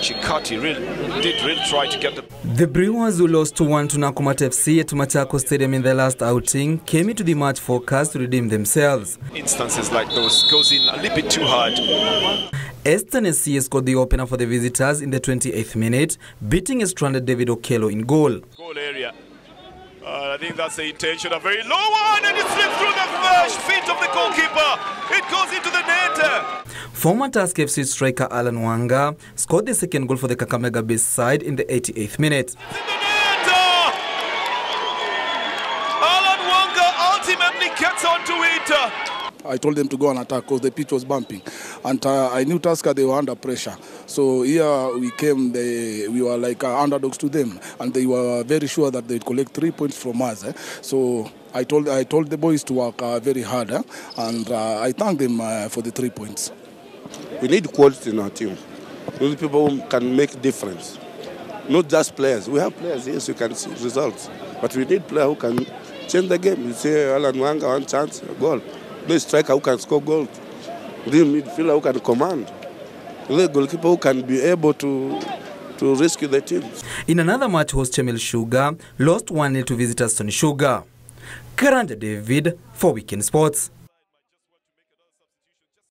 Chikati really did try to get the... The Brewers, who lost 2-1 to Nakumata FC at Machako Stadium in their last outing, came into the match forecast to redeem themselves. Instances like those goes in a little bit too hard. Aston SC scored the opener for the visitors in the 28th minute, beating a stranded David Okelo in goal. Goal area. I think that's the intention. A very low one, and it slips through the first feet of the goalkeeper. It goes into the net. Former TASC FC striker Alan Wanga scored the second goal for the Kakamega Beast side in the 88th minute. It's in the net. Alan Wanga ultimately gets onto it. I told them to go and attack because the pitch was bumping, and I knew Tusker, they were under pressure. So here we came, we were like underdogs to them, and they were very sure that they'd collect 3 points from us. So I told the boys to work very hard, and I thank them for the 3 points. We need quality in our team. Those people who can make a difference, not just players. We have players, yes, you can see results, but we need players who can change the game. You see, Alan Wanga, one chance, a goal. Play striker who can score goals, the midfielder who can command, the goalkeeper who can be able to rescue the team. In another match, host Chemel Sugar lost 1-0 to visitors Tony Sugar. Karanja David for Weekend Sports.